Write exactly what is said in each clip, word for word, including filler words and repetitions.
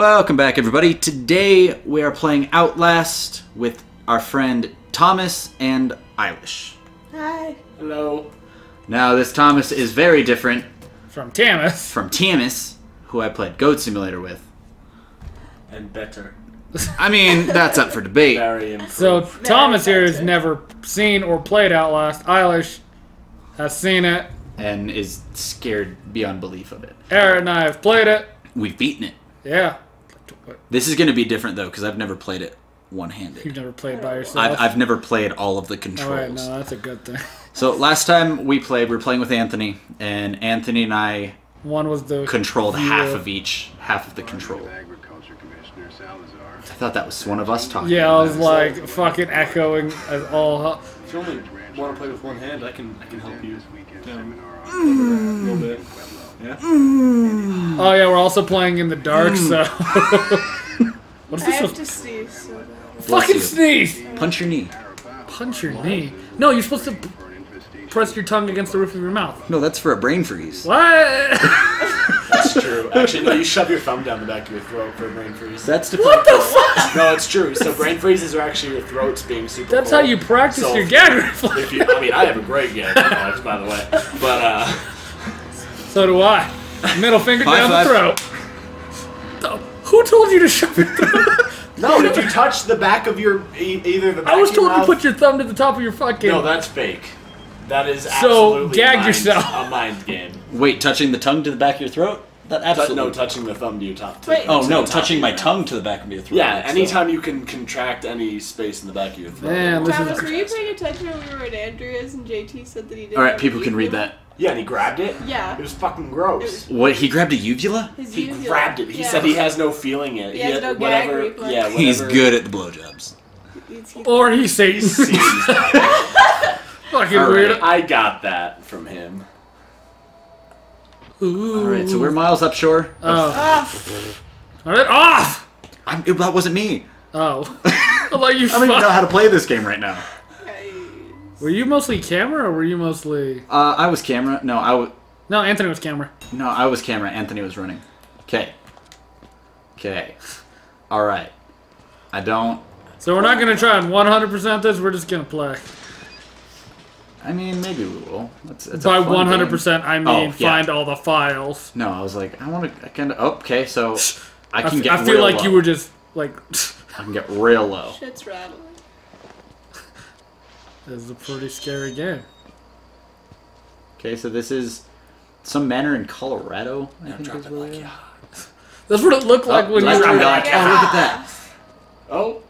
Welcome back, everybody. Today we are playing Outlast with our friend Thomas and Eilish. Hi. Hello. Now, this Thomas is very different from Tamas. From Tamas, who I played Goat Simulator with. And better. I mean, that's up for debate. Very improved. So Thomas here has never seen or played Outlast. Eilish has seen it and is scared beyond belief of it. Eric and I have played it. We've beaten it. Yeah. This is going to be different, though, because I've never played it one-handed. You've never played by yourself? I've, I've never played all of the controls. All right, no, that's a good thing. So last time we played, we were playing with Anthony, and Anthony and I One was the controlled view. half of each, half of the control. Agriculture Commissioner Salazar. I thought that was one of us talking. Yeah, I was like so fucking way. echoing as all. If you only want to play with one hand, I can, I can help you. Mm. A little bit. Yeah. Mm. Oh yeah, we're also playing in the dark, mm. so. What's this? I have to sneeze. So fucking you. sneeze! Punch your knee. Punch your what? knee. No, you're supposed to press your tongue against the roof of your mouth. No, that's for a brain freeze. What? That's true. Actually, no, you shove your thumb down the back of your throat for a brain freeze. That's what the fuck? No, it's true. So brain freezes are actually your throats being super. That's cold. How you practice so your gag reflex. You, I mean, I have a great gag reflex, by the way, but. uh... So do I. Middle finger down the throat. The, who told you to shove your throat? No, did you touch the back of your e either the back I was of your told mouth? to put your thumb to the top of your fucking. No, that's fake. That is absolutely. So gag mind, yourself. A mind game. Wait, touching the tongue to the back of your throat? That absolutely. No, touching the thumb to your top. To Wait, oh no, touching my tongue to the back of your throat. Yeah, anytime so. you can contract any space in the back of your throat. Man, Thomas, were you paying attention when we were at Andreas and J T said that he didn't? All right, people can read that. Yeah, and he grabbed it? Yeah. It was fucking gross. Was what, he grabbed a uvula? His he uvula. grabbed it. He yeah. said he has no feeling in it. He, he has, has no whatever, gag reflex. Yeah, whatever. He's good at the blowjobs. He's, he's or he sees. Fucking weird. Right. I got that from him. Ooh. Alright, so we're Miles Upshur. Oh. Off! Alright, off! I'm, it, that wasn't me. Oh. I don't even know how to play this game right now. Were you mostly camera, or were you mostly... Uh, I was camera. No, I was... No, Anthony was camera. No, I was camera. Anthony was running. Okay. Okay. All right. I don't... So we're not going to try and one hundred percent this. We're just going to play. I mean, maybe we will. It's, it's By one hundred percent, I mean oh, yeah. find all the files. No, I was like, I want to... I kind of... Oh, okay, so I can I get I feel real like low. you were just, like... I can get real low. Shit's rattling. This is a pretty scary game. Okay, so this is some manor in Colorado. I yeah, think is really like, yeah. That's what it looked like oh, when you were like, like, yeah. oh, look at that. Oh.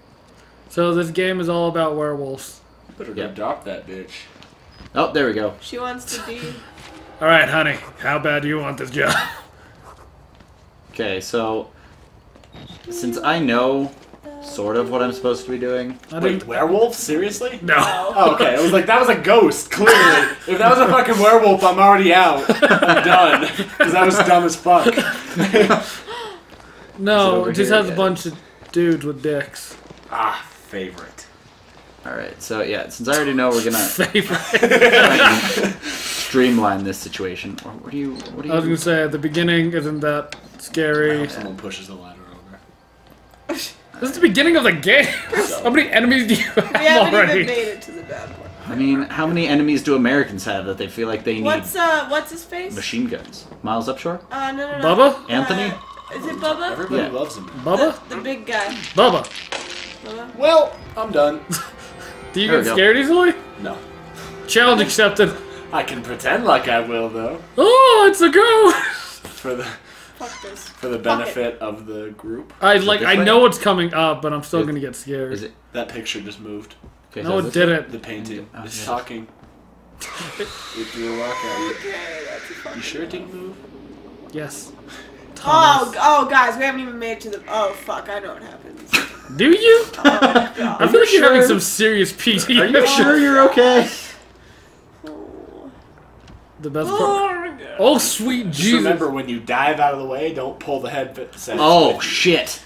So this game is all about werewolves. Better yep. adopt that bitch. Oh, there we go. She wants to be. All right, honey. How bad do you want this job? Okay, so since I know. Sort of what I'm supposed to be doing. Wait, werewolf? Seriously? No. Oh, okay. I was like, that was a ghost, clearly. If that was a fucking werewolf, I'm already out. I'm done. Because that was dumb as fuck. No, it just has again. a bunch of dudes with dicks. Ah, favorite. Alright, so yeah, since I already know we're gonna favorite. streamline this situation. What do you, what do you I was gonna say, at the beginning, isn't that scary? I hope someone pushes the ladder over. This is the beginning of the game. So, how many enemies do you have we haven't already? Even made it to the bad one. I mean, how many enemies do Americans have that they feel like they need? What's uh, what's his face? Machine guns. Miles Upshur. Uh, no, no, no. Bubba. Anthony. Uh, is it Bubba? Everybody yeah. loves him. Bubba. The, the big guy. Bubba. Bubba. Well, I'm done. Do you there get scared easily? No. Challenge accepted. I can pretend like I will though. Oh, it's a go. For the. For the benefit of the group. I like. I know it's coming up, but I'm still gonna get scared. Is it that picture just moved? Okay, no, it didn't. The painting. Oh, it's yeah. talking. It threw a rock at you. Okay, that's you sure it didn't move? Yes. Thomas. Oh, oh, guys, we haven't even made it to the. Oh, fuck! I know what happens. Do you? Oh, my God. I feel like you're sure? having some serious P T S D. Are you sure you're okay? Oh. The best part. Oh, sweet Jesus. Just remember, when you dive out of the way, don't pull the head. Oh, shit.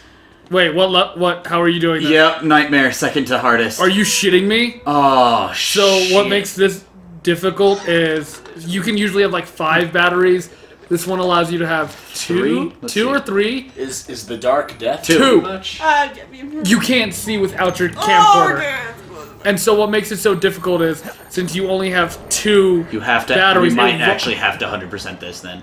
Wait, what? What? How are you doing that? Yep, nightmare, second to hardest. Are you shitting me? Oh, shit. So what makes this difficult is you can usually have, like, five batteries, This one allows you to have two, three? two or three. Is is the dark death two. too much? Uh, you can't see without your camcorder. Oh, and so what makes it so difficult is since you only have two you have to, batteries. You might actually have to one hundred percent this then.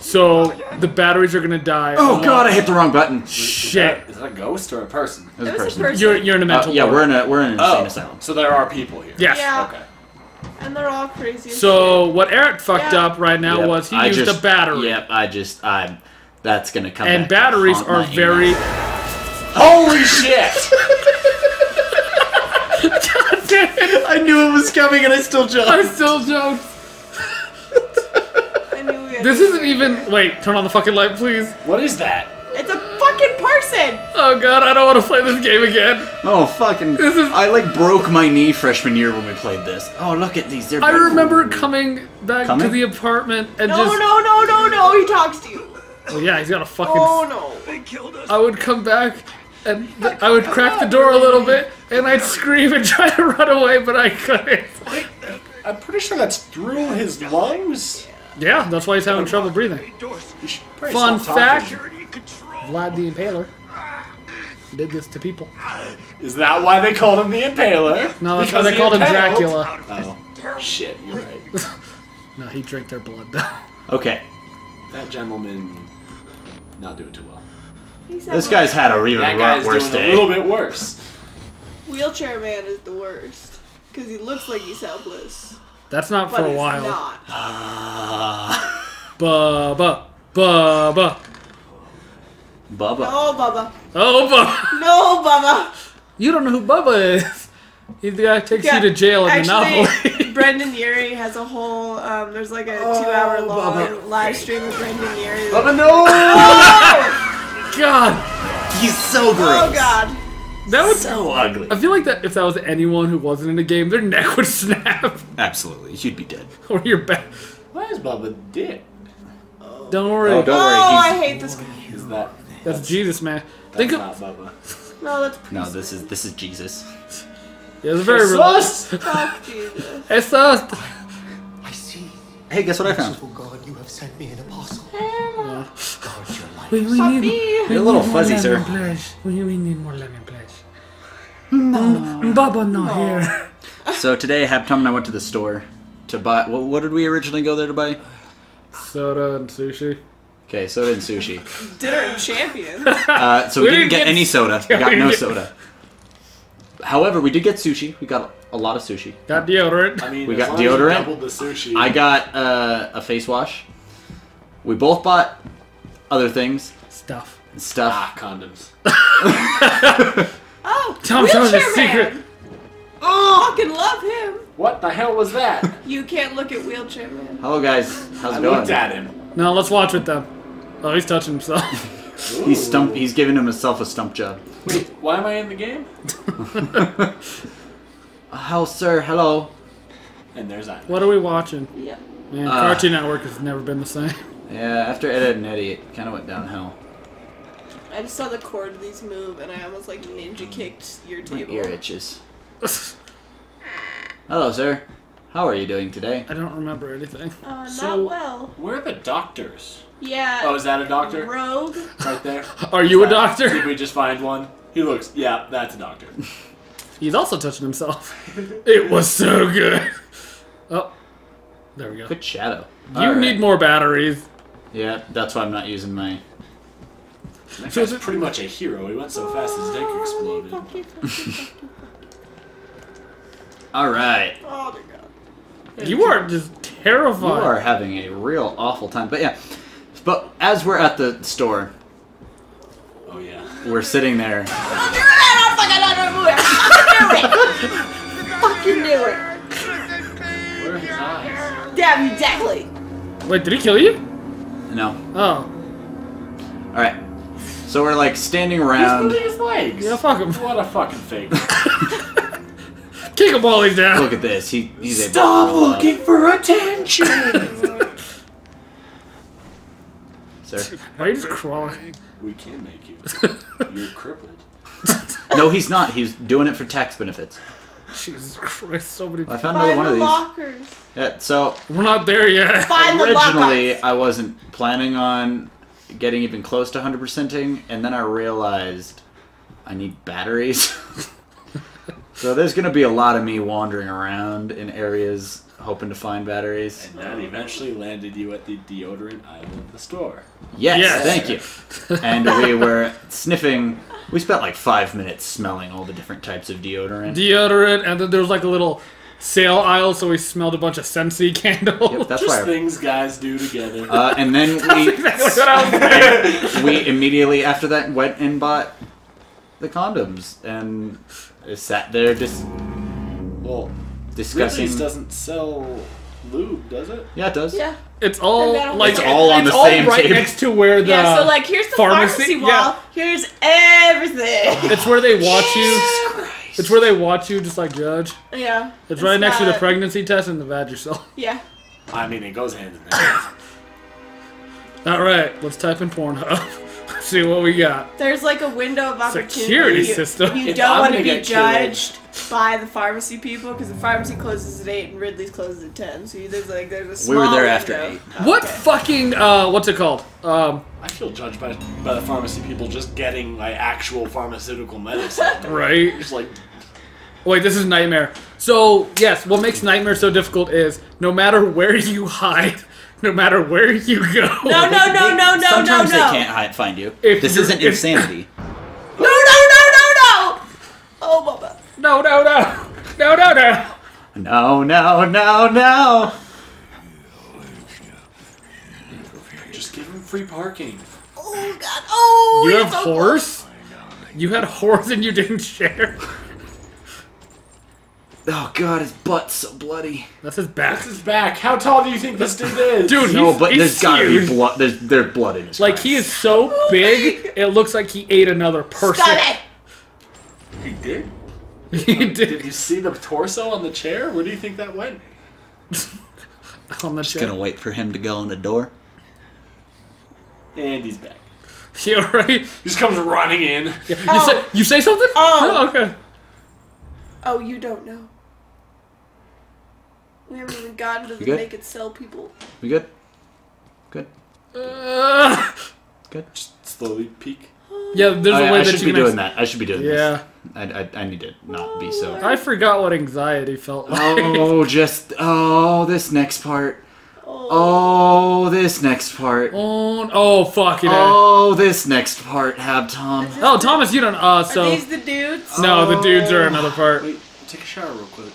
So the batteries are gonna die. Oh, oh god, I hit the wrong button. Shit. Is that, is that a ghost or a person? It was, it was a person. person. You're you're in a mental. Uh, yeah, we're in a we're in an oh, insane asylum. So there are people here. Yes. Yeah. Okay. And they're all crazy. So shit. what Eric fucked yeah. up right now yep. was he I used just, a battery. Yep, I just I'm that's gonna come. And back batteries are very holy shit! God damn it! I knew it was coming and I still jumped. I still jumped. This isn't even. Wait, turn on the fucking light, please. What is that? It's a fucking person. Oh god, I don't want to play this game again. Oh fucking. This is. I like broke my knee freshman year when we played this. Oh look at these. They're I remember cool. coming back coming? to the apartment and no, just. No, no, no, no, no. He talks to you. Oh yeah, he's got a fucking. Oh no, they killed us. I would come back. And th I would crack the door a little bit, and I'd scream and try to run away, but I couldn't. Wait, I'm pretty sure that's through his lungs. Yeah, that's why he's having trouble breathing. Fun fact, Vlad the Impaler did this to people. Is that why they called him the Impaler? No, that's because why they called him Dracula. Oh, shit, you're right. No, he drank their blood, though. Okay. That gentleman not doing too well. This guy's had a even worse day. a little bit worse. Wheelchair Man is the worst, because he looks like he's helpless. That's not but for a while. Not. Uh, Bubba. Bubba. Bubba. No, Bubba. Oh, Bubba. No, Bubba. You don't know who Bubba is. He's the guy who takes yeah, you to jail in actually, Monopoly. Brendan Urie has a whole, um, there's like a oh, two-hour long Bubba. live stream of Brendan Urie. Bubba, no! Oh! God. He's so gross. Oh, God. That was so ugly. I feel like that if that was anyone who wasn't in a game, their neck would snap. Absolutely, you'd be dead. Or your back. Why is Bubba dead? Oh. Don't worry. Oh, don't oh worry. He's, I hate this guy. Is that? That's, that's Jesus, man. That's Think not of, Bubba. No, that's. Priest. No, this is this is Jesus. Yeah, it's very religious. Fuck Jesus. It's us. I see. Hey, guess what I found? God, you have sent me an apostle. Yeah. God, your life. We, we need, we You're a little fuzzy, sir. We, we need more lemon. No, no. Bubba not no. here. So today, Habtom and I went to the store to buy. What, what did we originally go there to buy? Soda and sushi. Okay, soda and sushi. Dinner and champion. Uh, so we, we didn't get, get any soda. We got no soda. However, we did get sushi. We got a lot of sushi. Got deodorant. I mean, we got deodorant. Doubled the sushi. I got uh, a face wash. We both bought other things. Stuff. Stuff. Ah, condoms. Oh, Thomas knows the secret. Oh, I fucking love him. What the hell was that? You can't look at Wheelchair Man. Hello, guys. How's it going? I looked at him. No, let's watch with them. Oh, he's touching himself. he's stump. He's giving himself a stump job. Wait, why am I in the game? Oh, sir. Hello. And there's that. What are we watching? Yeah. Man, uh, Cartoon Network has never been the same. Yeah, after Ed, Edd n Eddy, it kind of went downhill. I just saw the cordlys move, and I almost like ninja kicked your table. My ear itches. Hello, sir. How are you doing today? I don't remember anything. Uh, not so, well. Where are the doctors? Yeah. Oh, is that a doctor? Rogue. Right there. Are you is a that, doctor? Did we just find one? He looks. Yeah, that's a doctor. He's also touching himself. It was so good. Oh, there we go. Good shadow. You All need right. more batteries. Yeah, that's why I'm not using my. That guy's pretty much a hero. He went so fast his dick exploded. Alright. Oh my god. You are just terrified. You are having a real awful time. But yeah. But as we're at the store. Oh yeah. We're sitting there. Fucking knew it. Where are his eyes? Damn, exactly. Wait, did he kill you? No. Oh. Alright. So we're like standing around. He's moving his legs. Yeah, fuck him. What a fucking fake. Kick him while he's down. Look at this. He, he's a Stop looking up. for attention. Sir, why are you just crawling? We can make you. You're crippled. No, he's not. He's doing it for tax benefits. Jesus Christ, so many. I found another one of these. Lockers. Yeah, so we're not there yet. Find Originally, the I wasn't planning on getting even close to one hundred percenting, and then I realized I need batteries. So there's going to be a lot of me wandering around in areas hoping to find batteries. And that eventually landed you at the deodorant aisle of the store. Yes, yes. Thank you. And we were sniffing. We spent like five minutes smelling all the different types of deodorant. Deodorant, and then there was like a little sale aisle, so we smelled a bunch of Scentsy candles. Yep, that's Just things I... guys do together. Uh, and then we, exactly we immediately after that went and bought the condoms and sat there just well discussing. Ridley's doesn't sell lube, does it? Yeah, it does. Yeah. It's all like it's all on it's the all same right table. Next to where the yeah. So like here's the pharmacy, pharmacy wall. Yeah. Here's everything. It's where they watch Jesus you. Christ. It's where they watch you, just like judge. Yeah. It's, it's right next to the pregnancy test and the vag yourself. Yeah. I mean, it goes hand in hand. All right, let's type in Pornhub. See what we got. There's like a window of opportunity. Security system. You, you don't want to be judged killed. by the pharmacy people because the pharmacy closes at eight and Ridley's closes at ten. So you, there's like there's a small. We were there window. after eight. Oh, what okay. fucking uh, what's it called? Um, I feel judged by by the pharmacy people just getting like actual pharmaceutical medicine. Right. Just like. Wait, this is Nightmare. So yes, what makes Nightmare so difficult is no matter where you hide. No matter where you go. No, no, no, no, no, Sometimes no, no. Sometimes they can't hide, find you. If this isn't if, insanity. No, no, no, no, no! Oh, Bubba. No, no, no. No, no, no. No, no, no, no. Just give him free parking. Oh, God. Oh, You have so horse? Cool. You had horse and you didn't share? Oh God, his butt's so bloody. That's his back. That's his back. How tall do you think this dude is? Dude, no, he's, but he's there's gotta huge. be blood. There's, there's blood in his. Like eyes. He is so big, it looks like he ate another person. Stop it! He did. He um, did. Did you see the torso on the chair? Where do you think that went? On the Just chair. Gonna wait for him to go in the door. And he's back. Yeah, right. He just comes running in. Yeah. You oh. say you say something? Oh, oh okay. Oh, you don't know. We haven't even gotten to the naked cell people. We good? Good. Uh, good. Just slowly peek. Yeah, there's I, a way I that should you be doing that. I should be doing yeah. this. Yeah. I, I, I need to not be so. I forgot what anxiety felt like. Oh, just. Oh, this next part. Oh. oh, this next part. Oh, oh fuck it. Oh, this next part, Habtom. Oh, Thomas, you don't. Uh, so. Are these the dudes? No, oh. the dudes are another part. Wait, take a shower real quick.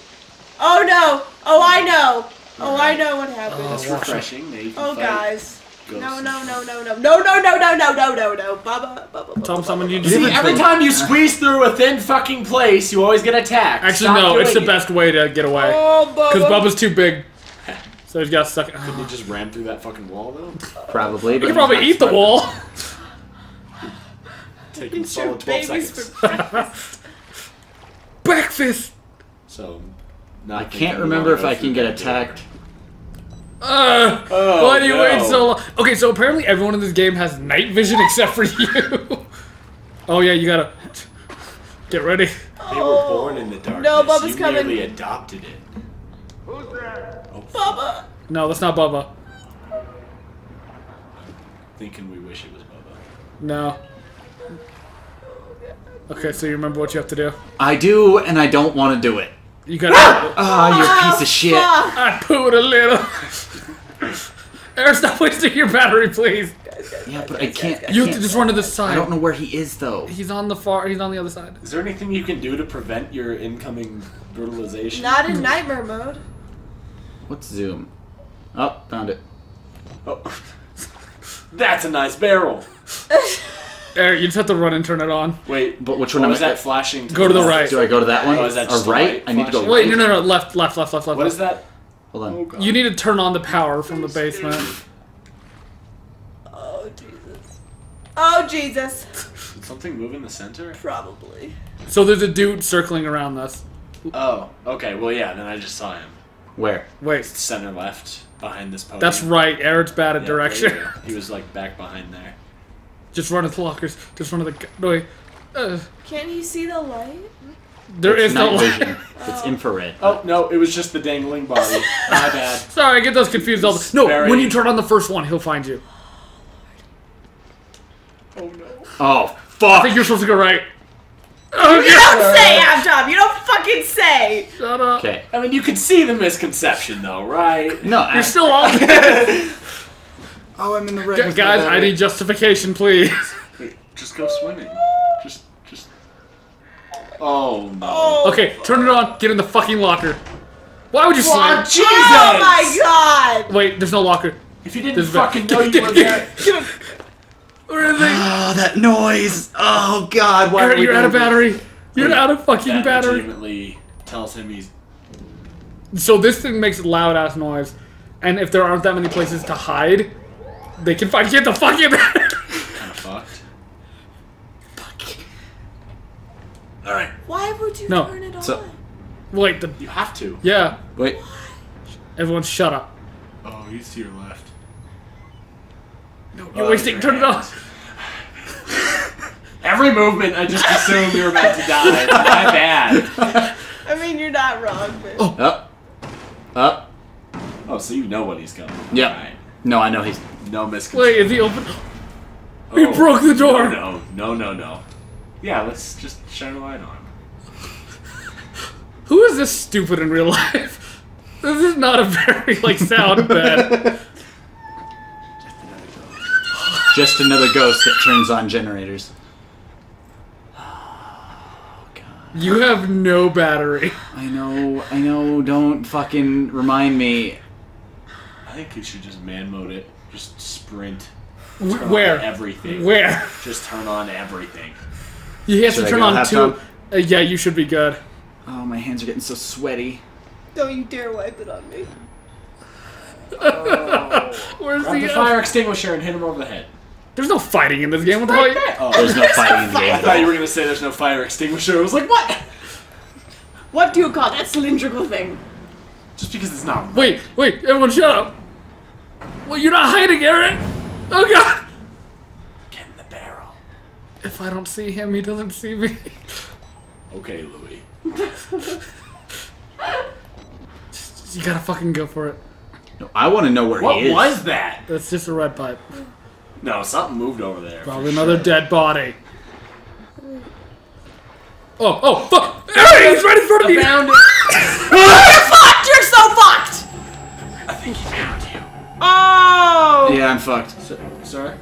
Oh no! Oh, I know! Oh, I know what happened. That's oh, refreshing. refreshing. Oh, guys. No, no, no, no, no, no, no, no, no, no, no, no, no, Bubba, Bubba. Tell someone you see. Every time you squeeze through a thin fucking place, you always get attacked. Actually, Stop no, it's the it. best way to get away. Oh, Bubba. Because Bubba's too big. So he's got stuck. Couldn't he just ram through that fucking wall though? Probably. But he could probably eat the wall. Taking solid twelve seconds. For breakfast. breakfast. So, I can't remember if I can get attacked. Uh, oh, why do you no. wait so long? Okay, so apparently everyone in this game has night vision except for you. Oh yeah, you gotta get ready. They were born in the dark. No, Bubba's coming. You merely adopted it. Who's that? Oh. Bubba! No, that's not Bubba. I'm thinking we wish it was Bubba. No. Okay, so you remember what you have to do? I do, and I don't want to do it. You gotta. Ah, oh, you piece of shit. I pooed a little. Eric, stop wasting your battery, please. Guys, guys, yeah, guys, but guys, I can't. Guys, you have can't, to just run to the side. I don't know where he is, though. He's on the far. He's on the other side. Is there anything you can do to prevent your incoming brutalization? Not in nightmare mode. What's zoom? Oh, found it. Oh, that's a nice barrel. Eric, you just have to run and turn it on. Wait, but which one is that flashing? To go to the right. Do I go to that one? Oh, is that just a right? I need to go. Wait, no, no, no, left, left, left, left, left. What is that? Hold on. Oh, you need to turn on the power from the basement. Oh, Jesus. Oh, Jesus. Did something move in the center? Probably. So there's a dude circling around us. Oh, okay. Well, yeah, then I just saw him. Where? Wait. Center left, behind this podium. That's right. Eric's bad at yeah, direction. He was, like, back behind there. Just run to the lockers. Just run to the... No, wait. Uh. Can he see the light? There it's is night no vision. It's infrared. Oh, no, it was just the dangling body. My bad. Sorry, I get those confused all the time. No, very... when you turn on the first one, he'll find you. Oh, no. Oh, fuck. I think you're supposed to go right. Oh, you yeah. don't say, Habtom. You don't fucking say. Shut up. Okay. I mean, you can see the misconception, though, right? No, you're I... still on. Oh, I'm in the red. G guys, I need justification, please. Wait, just go swimming. Just, just. Oh no. Oh, okay, turn it on. Get in the fucking locker. Why would you slide? Oh, Jesus! Oh my God! Wait, there's no locker. If you didn't there's fucking know you were there. Where are they? Oh, that noise! Oh God! Why Eric, are we you're out of battery. You're like, out of fucking that battery. Legitimately tells him he's. So this thing makes loud ass noise, and if there aren't that many places to hide, they can find you at the fucking. Kind of fucked. Fuck. All right. Why would you no. turn it on? So, wait. The, you have to. Yeah. Wait. Everyone, shut up. Oh, he's to your left. No, you're oh, wasting. Turn it off. Every movement, I just assumed you were about to die. My bad. I mean, you're not wrong, but... Oh. Up. Up. Oh, so you know what he's coming. Yeah. Right. No, I know he's... No misconception. Wait, is he open? Oh, he broke the door! No, no, no, no. Yeah, let's just shine a light on him. Who is this stupid in real life? This is not a very, like, sound bed. Just another ghost that turns on generators. Oh, God. You have no battery. I know, I know, don't fucking remind me. I think you should just man mode it. Just sprint. Turn Where? On everything. Where? Just turn on everything. You have should to turn on two. Uh, yeah, you should be good. Oh, my hands are getting so sweaty. Don't you dare wipe it on me. Oh. Where's Grab the, the fire extinguisher and hit him over the head. There's no fighting in this game. What the right hell? Oh, there's no fighting in the game. I thought you were gonna say there's no fire extinguisher. I was like, what? What do you call that cylindrical thing? Just because it's not. Right. Wait, wait, everyone, shut up. Well, you're not hiding, Eric. Oh God. Get in the barrel. If I don't see him, he doesn't see me. Okay, Louis. Just, you gotta fucking go for it. No, I want to know where what he is. What was that? That's just a red pipe. No, something moved over there. Probably another sure. dead body. Oh, oh, fuck! Hey, he's right in front of I me! I found it! You're fucked! You're so fucked! I think he found you. Oh! Yeah, I'm fucked. So, sorry?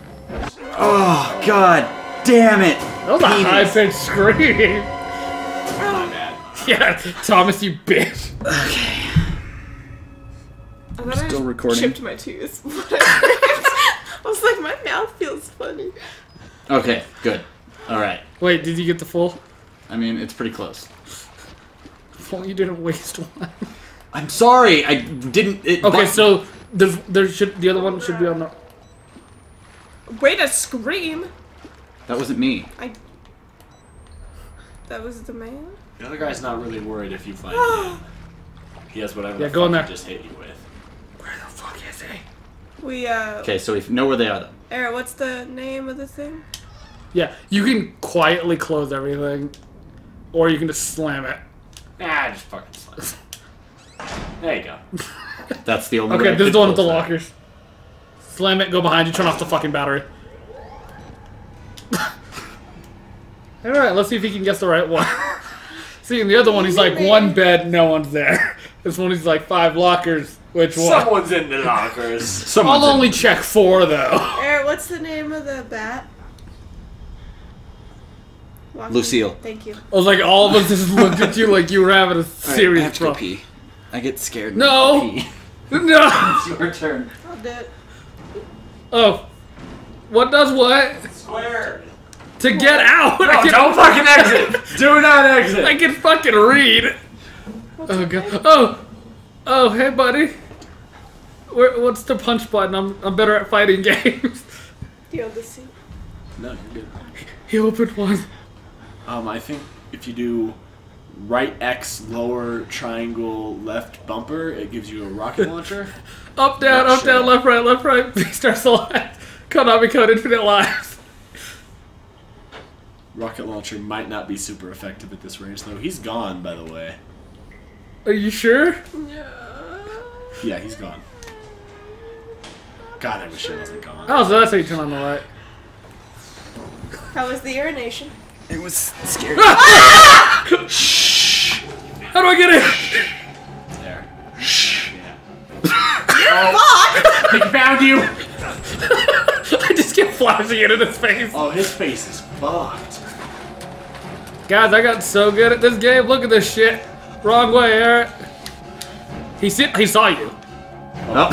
Oh, God damn it! That was Penis. a high-pitched scream. My bad. Yeah, Thomas, you bitch. Okay. I'm still I recording. I chipped my tooth. I was like, my mouth feels funny. Okay, good. Alright. Wait, did you get the full? I mean, it's pretty close. If only you didn't waste one. I'm sorry, I didn't... It okay, so there's, there should, the other one should be on the... Way to scream! That wasn't me. I... That was the man? The other guy's not really worried if you find him. He has whatever yeah, the go fuck in there. Just hit you with. Where the fuck is he? We, uh... Okay, so we know where they are, though. Eric, what's the name of the thing? Yeah, you can quietly close everything, or you can just slam it. Nah, just fucking slam it. There you go. That's the only okay, way. Okay, this is the one with the lockers. That. Slam it, go behind you, turn off the fucking battery. Alright, let's see if he can guess the right one. See, in the other one, he's like, one bed, no one's there. This one, he's like, five lockers. Which one? Someone's in the lockers. Someone's I'll only in. check four, though. Eric, what's the name of the bat? Walking. Lucille. Thank you. I was like, all of us just looked at you like you were having a serious right, I problem. I have to go pee. I get scared. No! Pee. No! It's your turn. I'll do it. Oh. What does what? Square. To get out! No, I can, don't fucking exit! Do not exit! I can fucking read! What's oh god. Name? Oh! Oh, hey buddy! Where, what's the punch button? I'm, I'm better at fighting games. Do you have the seat? No, you're good. He opened one. Um, I think if you do right X, lower triangle, left bumper, it gives you a rocket launcher. Up, down, up, sure. down, left, right, left, right. Beast Star Select. Konami Code Infinite Lives. Rocket launcher might not be super effective at this range, though. He's gone, by the way. Are you sure? Yeah. Yeah, he's gone. God, I wish I wasn't gone. Oh, so that's how you turn on the light. How was the urination? It was scary. Ah! Ah! Shh. How do I get in? There. Yeah. Oh, fuck! They found you! I just kept flashing it in his face. Oh, his face is fucked. Guys, I got so good at this game. Look at this shit. Wrong way, Eric. He sit. He saw you. Oh!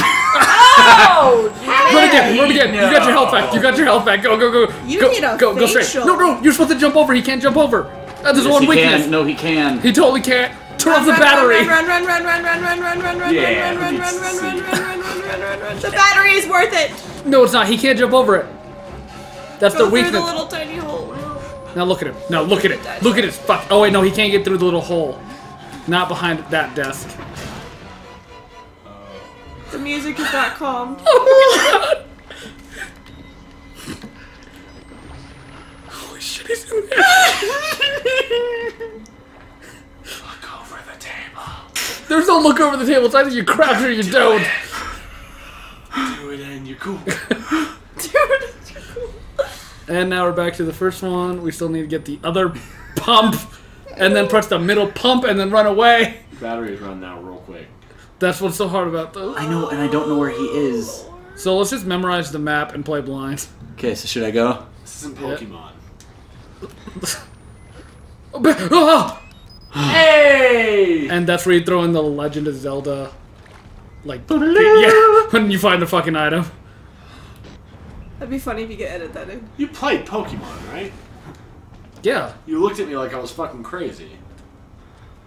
Oh hey. Run again! Run again! No. You got your health back! You got your health back! Go! Go! Go! You go, need a go! Facial. Go straight! No! No! You're supposed to jump over. He can't jump over. That is yes, one weakness. Can. No, he can. He totally can't. Turn off the battery. Run! Run! Run! Run! Run! Run! Run! Run! Run! Yeah, run! Run! Run! Run! Run! Run! Run! Run! Run! The battery is worth it. No, it's not. He can't jump over it. That's go the weakness. Through the little tiny hole. Now look at him. Now look at it. Look at his fuck. Oh wait, no, he can't get through the little hole. Not behind that desk. The music is not calm. Oh my god! Holy shit, he's in there! Look over the table. There's no look over the table. It's either you crouch or you Do don't. It. Do it and you're cool. Do it and you're cool. And now we're back to the first one. We still need to get the other pump. And then press the middle pump and then run away. Batteries run now real quick. That's what's so hard about those. I know, and I don't know where he is. So let's just memorize the map and play blind. Okay, so should I go? This isn't Pokemon. Yeah. Hey! And that's where you throw in the Legend of Zelda. Like, yeah, when you find the fucking item. That'd be funny if you could edit that in. You played Pokemon, right? Yeah. You looked at me like I was fucking crazy.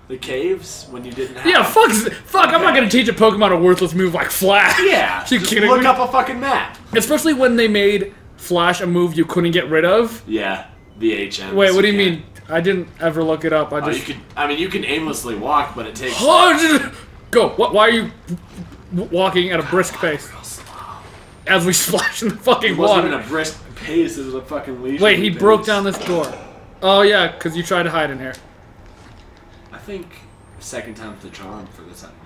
The caves when you didn't have Yeah, fuck, fuck okay. I'm not gonna teach a Pokemon a worthless move like Flash. Yeah. You just look me? up a fucking map. Especially when they made Flash a move you couldn't get rid of. Yeah. The H M. Wait, what do you can. mean? I didn't ever look it up. I just oh, you could, I mean you can aimlessly walk, but it takes oh, Go. What why are you walking at a brisk pace? Real slow. As we splash in the fucking it wasn't water. Even a brisk pace, it was a fucking leash. Wait, he pace. broke down this door. Oh, yeah, because you tried to hide in here. I think second time's the charm for the second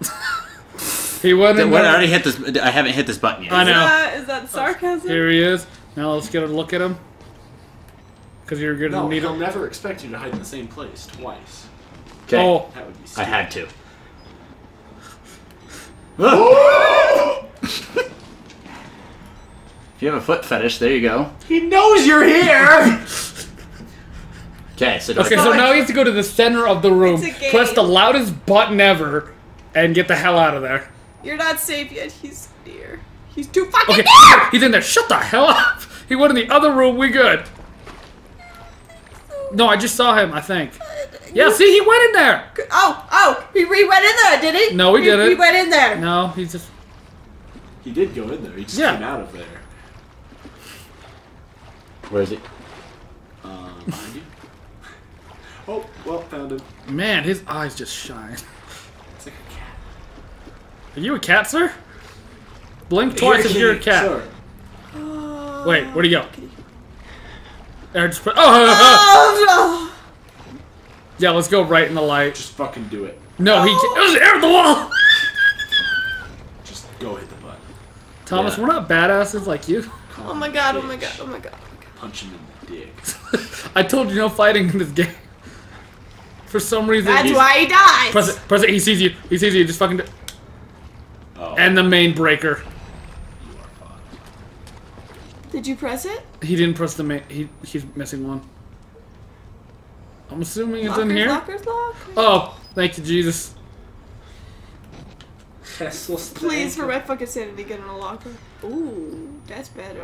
place. He went in there. I already hit this. I haven't hit this button yet. I know. Uh, is that sarcasm? Here he is. Now let's get a look at him. Because you're going to no, need him. He'll never expect you to hide in the same place twice. Okay. Oh. That would be stupid. I had to. If you have a foot fetish, there you go. He knows you're here! Okay, so okay, so now you have to go to the center of the room, press the loudest button ever, and get the hell out of there. You're not safe yet. He's near. He's too fucking okay. near! He's in there. Shut the hell up! He went in the other room. We good. No, I just saw him, I think. Yeah, see, he went in there! Oh, oh! He re-went in there, did he? No, he, he didn't. He went in there. No, he just... He did go in there. He just yeah. came out of there. Where is he? Uh, behind you. Oh, well, found him. Man, his eyes just shine. It's like a cat. Are you a cat, sir? Blink twice if you're a cat. Uh, Wait, where'd he go? There, just oh, oh, oh, no. Yeah, let's go right in the light. Just fucking do it. No, oh. he can't. It was air at the wall! Just go hit the button. Thomas, yeah. we're not badasses like you. Oh my god, oh my god, oh my god. Punch him in the dick. I told you no fighting in this game. For some reason. That's why he dies. Press it. Press it. He sees you. He sees you. Just fucking. Oh. And the main breaker. You are fucked. Did you press it? He didn't press the main. He he's missing one. I'm assuming it's lockers, in here. Lockers, lockers. Oh, thank you, Jesus. Please, for my fucking sanity, get in a locker. Ooh, that's better.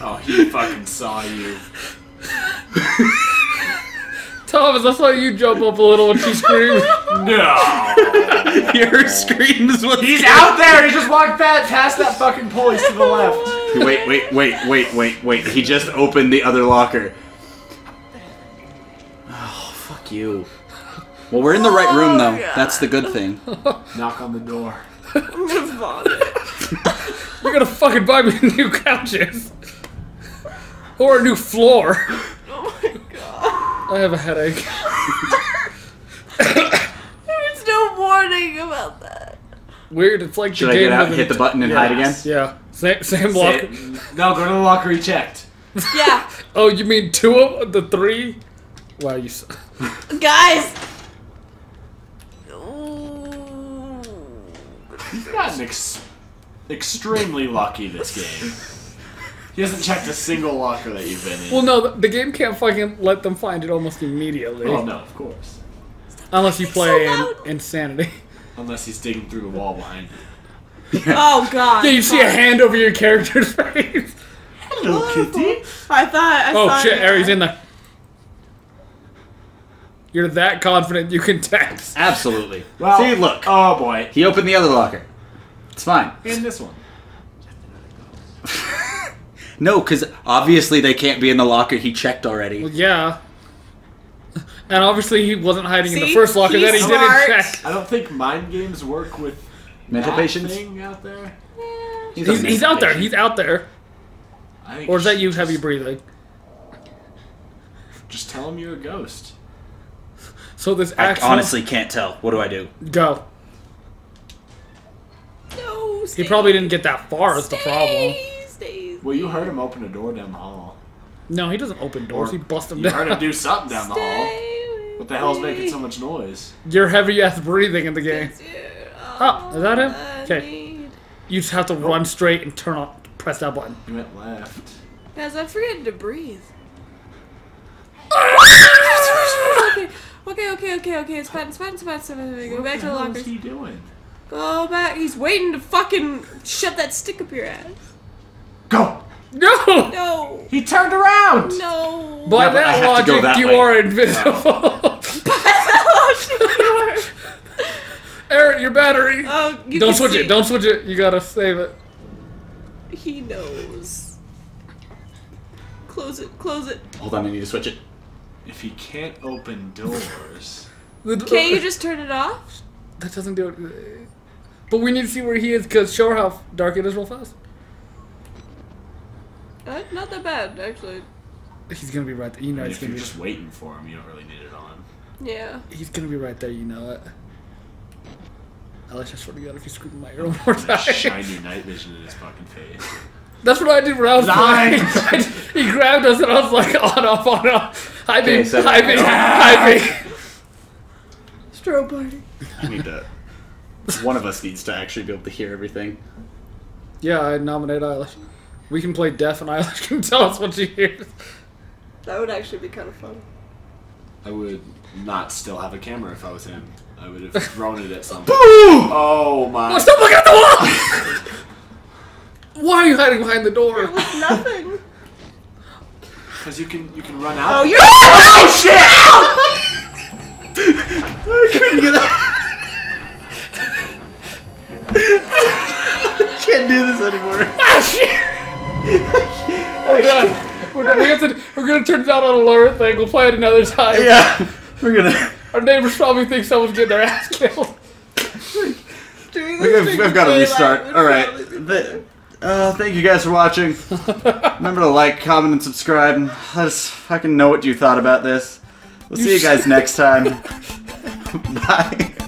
Oh, he fucking saw you. Thomas, I saw you jump up a little when she screamed. No. Your screams was. He's out there. He just walked past that fucking police to the left. Wait, wait, wait, wait, wait, wait. He just opened the other locker. Oh, fuck you. Well, we're in the right room, though. That's the good thing. Knock on the door. You're gonna fucking buy me new couches. Or a new floor. Oh my god. I have a headache. There was no warning about that. Weird, it's like Should the game Should I get out and hit the button and yeah. hide again? Yeah. Same, same locker. No, go to the locker he checked. Yeah. Oh, you mean two of the three? Wow, you suck. Guys! Oh. He's gotten ex extremely lucky this game. He hasn't checked a single locker that you've been in. Well, no, the game can't fucking let them find it almost immediately. Oh, no, of course. Unless you play so in Insanity. Unless he's digging through the wall behind you. Yeah. Oh, God. Yeah, you see a hand over your character's face. Hello, kitty. I thought... I oh, thought shit, Aries in there. You're that confident you can text. Absolutely. Well, see, look. Oh, boy. He opened the other locker. It's fine. And this one. No, because obviously they can't be in the locker he checked already. Well, yeah. And obviously he wasn't hiding See, in the first locker that he smart. didn't check. I don't think mind games work with mental patients out there. Yeah. He's, he's, he's out there. He's out there. I or is that you? Heavy breathing. Just tell him you're a ghost. So this accent, I honestly can't tell. What do I do? Go. No. Stay. He probably didn't get that far. That's the problem. Well, you heard him open a door down the hall. No, he doesn't open doors. Or he busts them you down. You heard him do something down the hall. What the hell's making so much noise? You're heavy-ass breathing in the game. Oh, is that him? Okay. You just have to oh. run straight and turn on, press that button. You went left. Guys, I forgot to breathe. okay, okay, okay, okay, okay. It's fine, it's fine, it's fine. It's fine. Go back to the lockers. What are you doing? Go back. He's waiting to fucking shove that stick up your ass. Go! No! No! He turned around! No! By yeah, that logic, that you way. are invisible. No. By that logic, you are... Eric, your battery! Oh, you don't switch see. it, don't switch it. You gotta save it. He knows. Close it, close it. Hold on, I need to switch it. If he can't open doors... Can't you just turn it off? That doesn't do it. But we need to see where he is, because show her how dark it is real fast. Not that bad, actually. He's gonna be right there. You know, I mean, it's if gonna you're be... just waiting for him, you don't really need it on. Yeah. He's gonna be right there. You know it. Eilish, I swear to God, if you screw my ear one more time. Shiny night vision in his fucking face. That's what I did when I was blind. He grabbed us and I was like, on off, on off. Hi, big, hi, big, hi, big. Strobe party. I need to. One of us needs to actually be able to hear everything. Yeah, I nominate Eilish. We can play deaf and Eilish can tell us what she hears. That would actually be kind of fun. I would not still have a camera if I was him. I would have thrown it at something. Boom! Oh my. Oh, stop looking at the wall! Why are you hiding behind the door? It was nothing. Because you can, you can run out. Oh, you're. Oh, shit! I couldn't get out. I can't do this anymore. Ah, shit! We're done. We're done. We have to, we're gonna turn it out on a lower thing. We'll play it another time. Yeah, we're gonna. Our neighbors probably think someone's getting their ass killed. We've, we've got to restart. All right. The, uh, thank you guys for watching. Remember to like, comment, and subscribe. And let us fucking know what you thought about this. We'll see you guys next time. Bye.